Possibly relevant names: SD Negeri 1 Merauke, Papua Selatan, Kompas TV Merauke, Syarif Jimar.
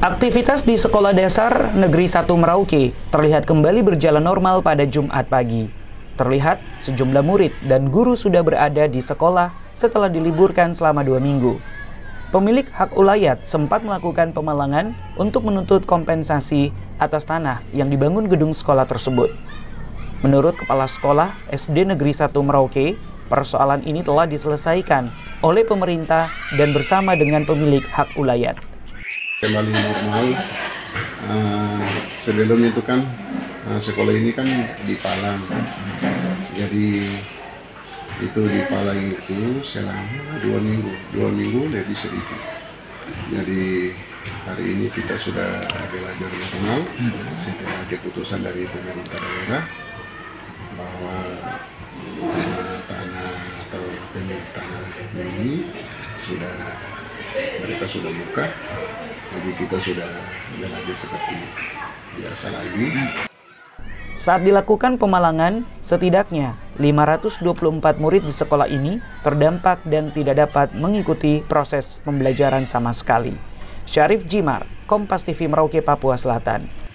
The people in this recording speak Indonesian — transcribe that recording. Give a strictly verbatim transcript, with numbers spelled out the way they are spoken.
Aktivitas di Sekolah Dasar Negeri satu Merauke terlihat kembali berjalan normal pada Jumat pagi. Terlihat sejumlah murid dan guru sudah berada di sekolah setelah diliburkan selama dua minggu. Pemilik hak ulayat sempat melakukan pemalangan untuk menuntut kompensasi atas tanah yang dibangun gedung sekolah tersebut. Menurut Kepala Sekolah S D Negeri satu Merauke, persoalan ini telah diselesaikan oleh pemerintah dan bersama dengan pemilik hak ulayat. Kembali normal. Uh, sebelum itu kan uh, sekolah ini kan di Palang, jadi itu di Palang itu selama dua minggu dua minggu lebih sedikit. Jadi hari ini kita sudah belajar normal setelah keputusan dari pemerintah daerah bahwa uh, tanah atau pemilik tanah ini sudah mereka sudah buka. Jadi kita sudah belajar seperti biasa lagi. Saat dilakukan pemalangan, setidaknya lima ratus dua puluh empat murid di sekolah ini terdampak dan tidak dapat mengikuti proses pembelajaran sama sekali. Syarif Jimar, Kompas T V Merauke, Papua Selatan.